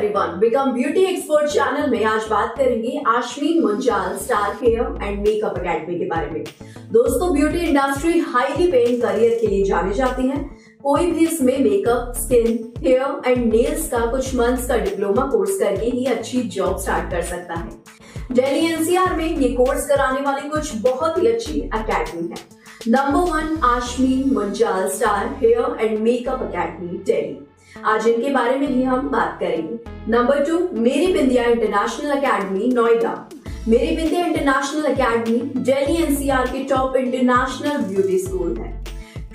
Everyone, become beauty expert channel में आज बात करेंगे आशमीन Munjal star care and makeup academy के बारे में। दोस्तों, beauty industry highly paying career के लिए जानी जाती है। कोई भी इसमें makeup, skin, hair and nails का कुछ मंथ्स का डिप्लोमा कोर्स करके ही अच्छी जॉब स्टार्ट कर सकता है। दिल्ली एनसीआर में ये कोर्स कराने वाली कुछ बहुत ही अच्छी अकेडमी है। Number 1, Aashmeen Munjal star hair and Makeup Academy Delhi. आज इनके बारे में ही हम बात करेंगे। Number 2, Meribindiya International Academy Noida. Meribindiya International Academy Delhi NCR के टॉप इंटरनेशनल ब्यूटी स्कूल है।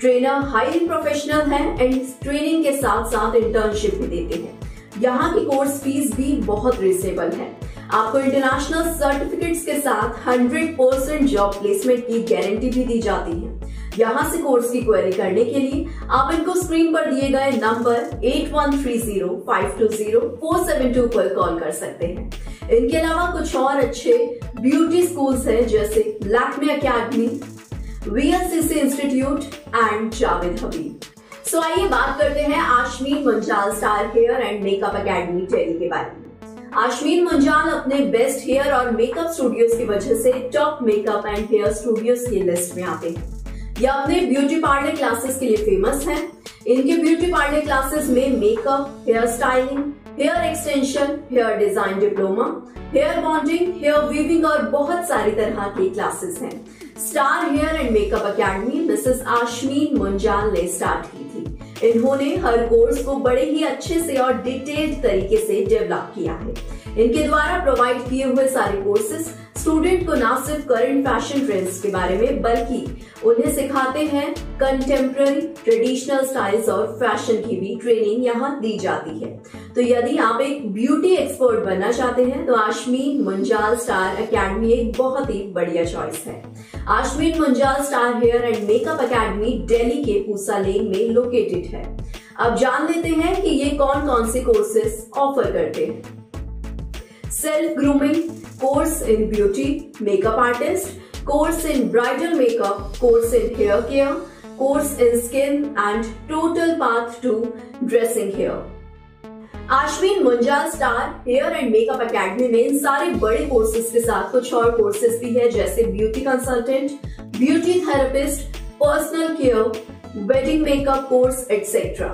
ट्रेनर हाईली प्रोफेशनल है एंड ट्रेनिंग के साथ साथ इंटर्नशिप भी देते हैं। यहाँ की कोर्स फीस भी बहुत रिजनेबल है। आपको इंटरनेशनल सर्टिफिकेट्स के साथ 100% जॉब प्लेसमेंट की गारंटी भी दी जाती है। यहाँ से कोर्स की क्वेरी करने के लिए आप इनको स्क्रीन पर दिए गए नंबर 8130520472 पर कॉल कर सकते हैं। इनके अलावा कुछ और अच्छे ब्यूटी स्कूल्स हैं जैसे Lakme academy, VSC institute and Jawed Habib. So आइए बात करते हैं आशमीन Munjal star hair and Makeup Academy Delhi के बारे में। आशमीन मुंजाल अपने बेस्ट हेयर और मेकअप स्टूडियोज की वजह से top makeup and hair studios की लिस्ट में आते हैं। यह अपने ब्यूटी पार्लर क्लासेस के लिए फेमस है। इनके ब्यूटी पार्लर क्लासेस में makeup, hair styling, hair extension, hair design diploma, hair bonding, hair weaving और बहुत सारी तरह के क्लासेस हैं। Star hair and Makeup Academy Mrs आशमीन Munjal ने स्टार्ट की थी। इन्होंने हर कोर्स को बड़े ही अच्छे से और डिटेल्ड तरीके से डेवलप किया है। इनके द्वारा प्रोवाइड किए हुए सारे कोर्सेस स्टूडेंट को न सिर्फ करंट फैशन ट्रेंड्स के बारे में बल्कि उन्हें सिखाते हैं कंटेम्प्रेरी, ट्रेडिशनल स्टाइल्स और फैशन की भी ट्रेनिंग यहाँ दी जाती है। तो यदि आप एक ब्यूटी एक्सपर्ट बनना चाहते हैं तो आशमीन मुंजाल स्टार अकेडमी एक बहुत ही बढ़िया चॉइस है। आशमीन Munjal star hair and Makeup Academy Delhi के पूसा लेन में लोकेटेड है। अब जान लेते हैं कि ये कौन कौन से कोर्सेस ऑफर करते हैं। Self grooming course in beauty, makeup artist course in bridal makeup, course in hair care, course in skin and total path to dressing hair. आशमीन Munjal star hair and Makeup Academy में इन सारे बड़े courses के साथ कुछ और कोर्सेज भी है जैसे beauty consultant, beauty therapist, personal care, wedding makeup course etcetera.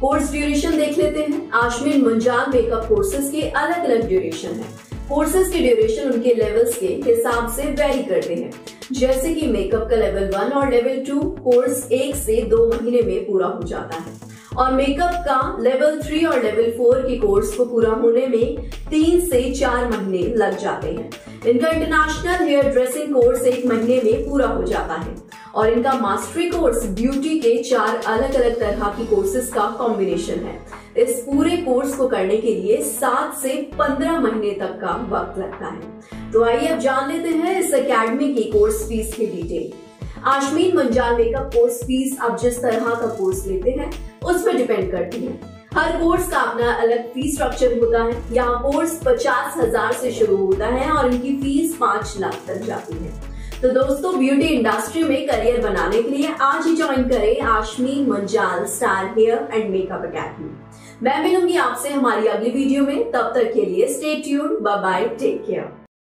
Course duration देख लेते हैं। आशमीन मुंजाल मेकअप कोर्सेज के अलग अलग ड्यूरेशन है। कोर्सेज के ड्यूरेशन उनके लेवल्स के हिसाब से वेरी करते हैं जैसे कि मेकअप का लेवल 1 और लेवल 2 कोर्स 1 से 2 महीने में पूरा हो जाता है और मेकअप का लेवल 3 और लेवल 4 के कोर्स को पूरा होने में 3 से 4 महीने लग जाते हैं। इनका इंटरनेशनल हेयर ड्रेसिंग कोर्स 1 महीने में पूरा हो जाता है और इनका मास्टरी कोर्स ब्यूटी के 4 अलग अलग तरह की कोर्सेज का कॉम्बिनेशन है। इस पूरे कोर्स को करने के लिए 7 से 15 महीने तक का वक्त लगता है। तो आइए अब जान लेते हैं इस अकेडमी की कोर्स फीस की detail. आशमीन Munjal makeup course fees आप जिस तरह का कोर्स लेते हैं उस पर डिपेंड करती है। हर कोर्स का अपना अलग फीस स्ट्रक्चर होता है। यहाँ कोर्स 50,000 से शुरू होता है और इनकी फीस 5 लाख तक जाती है। तो दोस्तों, ब्यूटी इंडस्ट्री में करियर बनाने के लिए आज ही ज्वाइन करें आशमीन Munjal star hair and Makeup Academy. मैं मिलूंगी आपसे हमारी अगली वीडियो में। तब तक के लिए stay tuned, bye bye, take care.